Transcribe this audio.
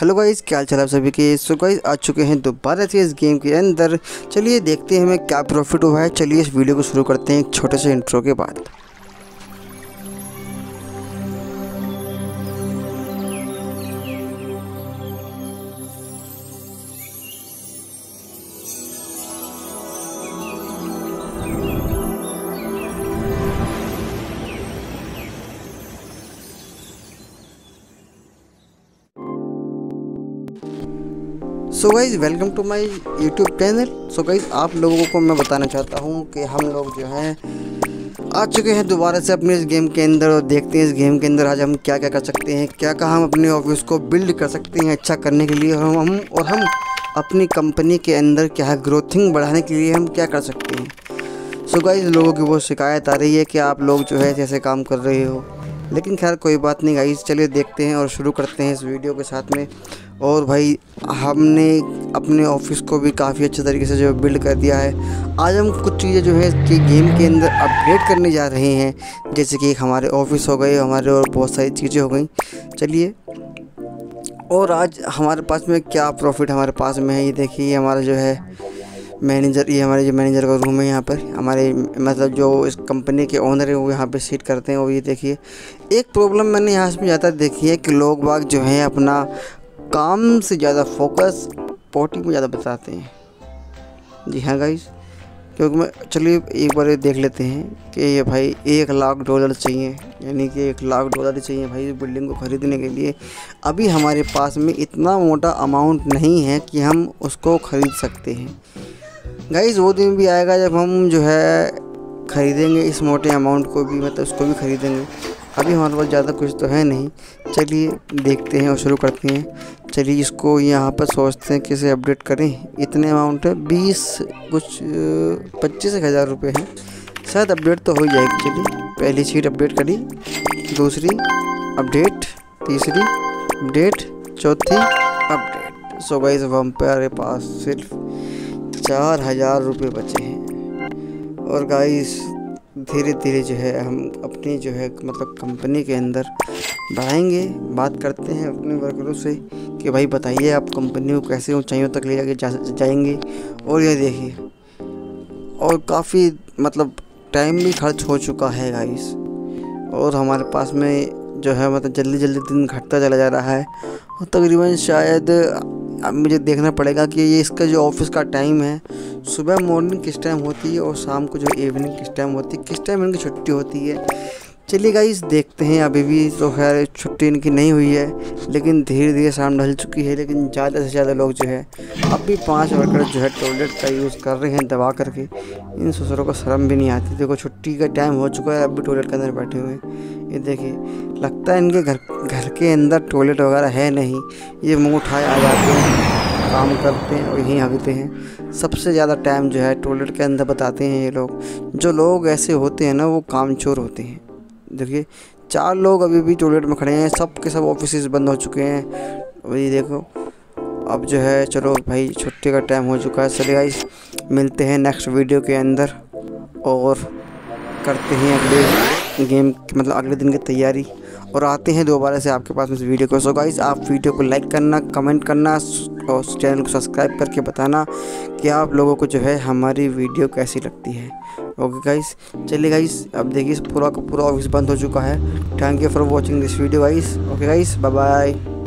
Hello guys, क्या हाल चाल आप सभी के। सो गाइस आ चुके हैं दोबारा से इस गेम के अंदर। चलिए देखते हैं हमें क्या प्रॉफिट हुआ है। चलिए इस वीडियो को शुरू करते हैं एक छोटे से इंट्रो के बाद। So guys welcome to my YouTube channel. So guys आप लोगों को मैं बताना चाहता हूँ कि हम लोग जो हैं आ चुके हैं दोबारा से अपने इस गेम के अंदर और देखते हैं इस गेम के अंदर आज हम क्या क्या कर सकते हैं, क्या क्या हम अपने ऑफिस को बिल्ड कर सकते हैं अच्छा करने के लिए, और हम अपनी कंपनी के अंदर क्या है ग्रोथिंग बढ़ाने के लिए हम क्या कर सकते हैं। सो गाइज़ लोगों की बहुत शिकायत आ रही है कि आप लोग जो है जैसे काम कर रहे हो, लेकिन खैर कोई बात नहीं गाइज़। चलिए देखते हैं और शुरू करते हैं इस वीडियो के साथ में। और भाई हमने अपने ऑफिस को भी काफ़ी अच्छे तरीके से जो बिल्ड कर दिया है। आज हम कुछ चीज़ें जो है कि गेम के अंदर अपडेट करने जा रहे हैं, जैसे कि हमारे ऑफिस हो गए हमारे और बहुत सारी चीज़ें हो गई। चलिए, और आज हमारे पास में क्या प्रॉफिट हमारे पास में है ये देखिए। हमारा जो है मैनेजर, ये हमारे जो मैनेजर का रूम है, यहाँ पर हमारे मतलब जो इस कंपनी के ओनर है वो यहाँ पे सीट करते हैं। और ये देखिए एक प्रॉब्लम मैंने यहाँ से ज़्यादा देखी है कि लोग बाग जो हैं अपना काम से ज़्यादा फोकस पोटी को ज़्यादा बताते हैं। जी हाँ गाइज़, क्योंकि मैं चलिए एक बार देख लेते हैं कि ये भाई $1,00,000 चाहिए, यानी कि $1,00,000 चाहिए भाई बिल्डिंग को ख़रीदने के लिए। अभी हमारे पास में इतना मोटा अमाउंट नहीं है कि हम उसको ख़रीद सकते हैं। गाइज़ वो दिन भी आएगा जब हम जो है ख़रीदेंगे इस मोटे अमाउंट को भी, मतलब उसको भी ख़रीदेंगे। अभी हमारे पास ज़्यादा कुछ तो है नहीं। चलिए देखते हैं और शुरू करते हैं। चलिए इसको यहाँ पर सोचते हैं कैसे अपडेट करें। इतने अमाउंट है 25,000 रुपये हैं शायद, अपडेट तो हो ही जाएगी। चलिए पहली शीट अपडेट करी, दूसरी अपडेट, तीसरी अपडेट, चौथी अपडेट। सो गाइज़ अब हमारे पास सिर्फ 4,000 रुपये बचे हैं। और गाइस धीरे धीरे जो है हम अपनी जो है मतलब कंपनी के अंदर बढ़ाएंगे। बात करते हैं अपने वर्करों से कि भाई बताइए आप कंपनी को कैसे ऊंचाइयों तक ले जाके जाएंगे। और ये देखिए और काफ़ी मतलब टाइम भी खर्च हो चुका है गाइस, और हमारे पास में जो है मतलब जल्दी जल्दी दिन घटता चला जा रहा है। और तकरीबन शायद अब मुझे देखना पड़ेगा कि ये इसका जो ऑफिस का टाइम है सुबह मॉर्निंग किस टाइम होती है और शाम को जो इवनिंग किस टाइम होती है, किस टाइम इनकी छुट्टी होती है। चलिए गाइस देखते हैं। अभी भी तो खैर छुट्टी इनकी नहीं हुई है, लेकिन धीरे धीरे शाम ढल चुकी है। लेकिन ज़्यादा से ज़्यादा लोग जो है अभी 5 वर्कर जो है टॉयलेट का यूज़ कर रहे हैं दबा करके। इन ससुरों को शर्म भी नहीं आती। देखो छुट्टी का टाइम हो चुका है, अभी टॉयलेट के अंदर बैठे हुए हैं। ये देखिए लगता है इनके घर के अंदर टॉयलेट वगैरह है नहीं। ये मुँह उठाए आ जाते हैं, काम करते हैं और यहीं हगते हैं। सबसे ज़्यादा टाइम जो है टॉयलेट के अंदर बताते हैं ये लोग। जो लोग ऐसे होते हैं ना वो कामचोर होते हैं। देखिए 4 लोग अभी भी टॉयलेट में खड़े हैं, सब के सब ऑफिस बंद हो चुके हैं। और ये देखो अब जो है चलो भाई छुट्टी का टाइम हो चुका है। चलिए गाइस मिलते हैं नेक्स्ट वीडियो के अंदर और करते हैं अगले गेम मतलब अगले दिन की तैयारी और आते हैं दोबारा से आपके पास इस वीडियो को। सो गाइज़ आप वीडियो को लाइक करना, कमेंट करना और चैनल को सब्सक्राइब करके बताना कि आप लोगों को जो है हमारी वीडियो कैसी लगती है। ओके गाइज़, चलिए गाइज़ अब देखिए पूरा का पूरा ऑफिस बंद हो चुका है। Thank you for watching this video guys. Okay guys, bye bye.